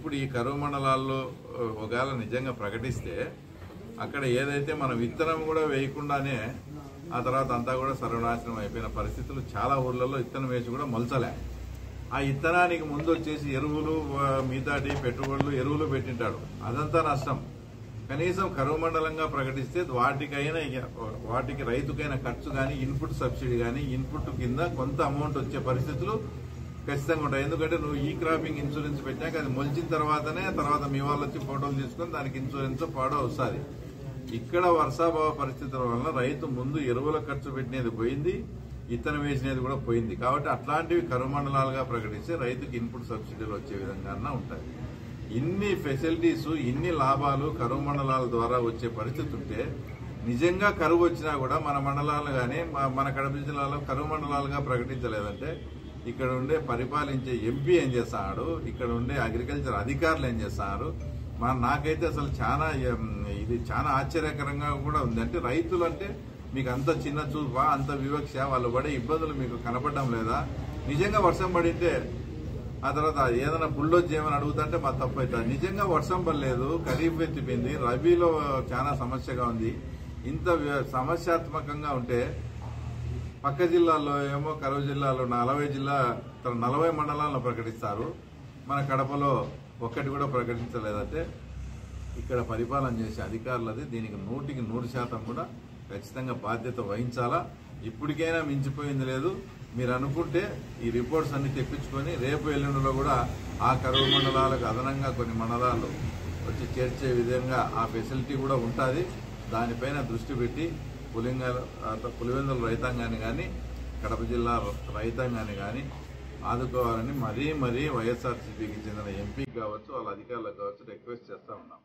ఇప్పుడు ఈ కరువు మండలాల్లో ఒకవేళ నిజంగా ప్రకటిస్తే అక్కడ ఏదైతే మన విత్తనం కూడా వేయకుండానే ఆ తర్వాత అంతా కూడా సర్వనాశనం అయిపోయిన పరిస్థితులు చాలా ఊర్లలో విత్తనం వేసి కూడా మొలచలే. ఆ విత్తనానికి ముందు వచ్చేసి ఎరువులు మిగతాటి పెట్టుబడులు ఎరువులు పెట్టింటాడు, అదంతా నష్టం. కనీసం కరువు మండలంగా ప్రకటిస్తే వాటికైనా వాటికి రైతుకైనా ఖర్చు కానీ ఇన్పుట్ సబ్సిడీ కానీ ఇన్పుట్ కింద కొంత అమౌంట్ వచ్చే పరిస్థితులు ఖచ్చితంగా ఉంటాయి. ఎందుకంటే నువ్వు ఈ క్రాపింగ్ ఇన్సూరెన్స్ పెట్టాక అది మొలిచిన తర్వాత మీ వాళ్ళు వచ్చి ఫోటోలు తీసుకొని దానికి ఇన్సూరెన్స్ పాడో వస్తుంది. ఇక్కడ వర్షాభావ పరిస్థితుల వల్ల రైతు ముందు ఎరువుల ఖర్చు పెట్టినది పోయింది, ఇత్తనం వేసినది కూడా పోయింది. కాబట్టి అట్లాంటివి కరువు మండలాలుగా ప్రకటిస్తే రైతుకి ఇన్పుట్ సబ్సిడీలు వచ్చే విధంగా ఉంటాయి. ఇన్ని ఫెసిలిటీస్ ఇన్ని లాభాలు కరువు మండలాల ద్వారా వచ్చే పరిస్థితి ఉంటే నిజంగా కరువు వచ్చినా కూడా మన మండలాలు కానీ మన కడప జిల్లాలో కరువు మండలాలుగా ప్రకటించలేదంటే ఇక్కడ ఉండే పరిపాలించే ఎంపీ ఏం చేస్తాడు, ఇక్కడ ఉండే అగ్రికల్చర్ అధికారులు ఏం చేస్తారు, నాకైతే అసలు చాలా ఇది చాలా ఆశ్చర్యకరంగా కూడా ఉంది. అంటే రైతులు అంటే మీకు అంత చిన్న చూప, అంత వివక్ష, వాళ్ళు పడే ఇబ్బందులు మీకు కనపడడం లేదా? నిజంగా వర్షం పడితే ఆ తర్వాత ఏదైనా బుల్డోజ్ చేయమని అడుగుతుంటే మా తప్పు అవుతుంది. నిజంగా వర్షం పడలేదు, ఖరీఫ్ ఎత్తిపోయింది, రబీలో చాలా సమస్యగా ఉంది. ఇంత సమస్యాత్మకంగా ఉంటే పక్క జిల్లాల్లో ఏమో కరువు జిల్లాలో 40 మండలాలను ప్రకటిస్తారు, మన కడపలో ఒక్కటి కూడా ప్రకటించలేదంటే ఇక్కడ పరిపాలన చేసే అధికారులది దీనికి 100% కూడా ఖచ్చితంగా బాధ్యత వహించాలా. ఇప్పటికైనా మించిపోయింది లేదు. మీరు అనుకుంటే ఈ రిపోర్ట్స్ అన్ని తెప్పించుకొని రేపు ఎల్లుండిలో కూడా ఆ కరువు మండలాలకు అదనంగా కొన్ని మండలాలు వచ్చి చేర్చే విధంగా ఆ ఫెసిలిటీ కూడా ఉంటుంది. దానిపైన దృష్టి పెట్టి పులివెందుల రైతాంగాన్ని కానీ కడప జిల్లా రైతాంగాన్ని కానీ ఆదుకోవాలని మరీ వైఎస్ఆర్సీపీకి చెందిన ఎంపీకి కావచ్చు వాళ్ళ అధికారులకు కావచ్చు రిక్వెస్ట్ చేస్తూ ఉన్నాం.